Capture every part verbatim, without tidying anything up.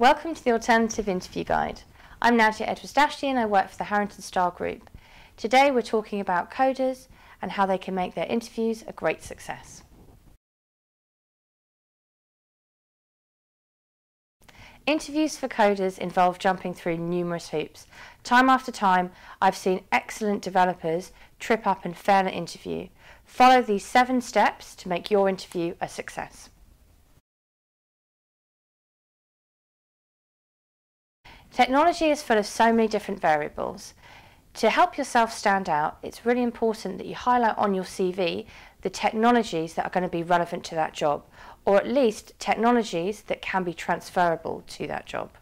Welcome to the Alternative Interview Guide. I'm Nadia Edwards-Dashti and I work for the Harrington Starr Group. Today we're talking about coders and how they can make their interviews a great success. Interviews for coders involve jumping through numerous hoops. Time after time, I've seen excellent developers trip up and fail an interview. Follow these seven steps to make your interview a success. Technology is full of so many different variables. To help yourself stand out, it's really important that you highlight on your C V the technologies that are going to be relevant to that job, or at least technologies that can be transferable to that job.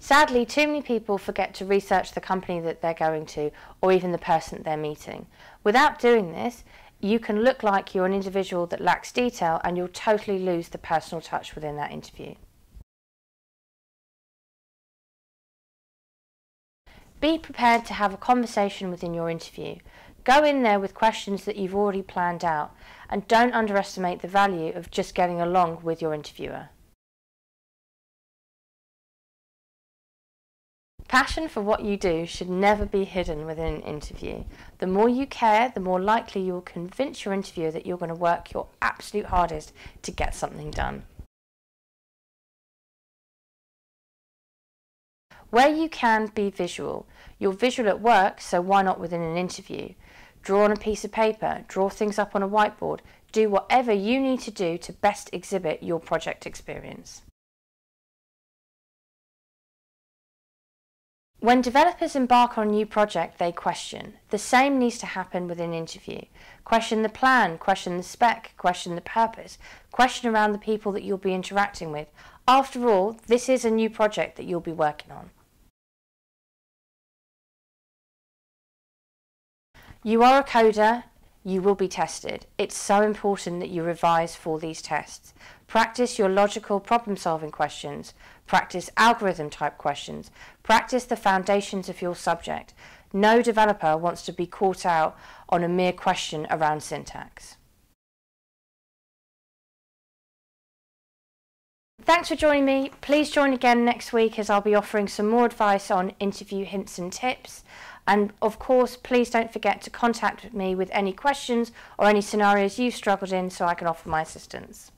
Sadly, too many people forget to research the company that they're going to, or even the person that they're meeting. Without doing this, you can look like you're an individual that lacks detail and you'll totally lose the personal touch within that interview. Be prepared to have a conversation within your interview. Go in there with questions that you've already planned out and don't underestimate the value of just getting along with your interviewer. Passion for what you do should never be hidden within an interview. The more you care, the more likely you will convince your interviewer that you're going to work your absolute hardest to get something done. Where you can, be visual. You're visual at work, so why not within an interview? Draw on a piece of paper, draw things up on a whiteboard, do whatever you need to do to best exhibit your project experience. When developers embark on a new project, they question. The same needs to happen within an interview. Question the plan, question the spec, question the purpose, question around the people that you'll be interacting with. After all, this is a new project that you'll be working on. You are a coder, you will be tested. It's so important that you revise for these tests. Practice your logical problem-solving questions. Practice algorithm-type questions. Practice the foundations of your subject. No developer wants to be caught out on a mere question around syntax. Thanks for joining me. Please join again next week as I'll be offering some more advice on interview hints and tips. And of course, please don't forget to contact me with any questions or any scenarios you've struggled in so I can offer my assistance.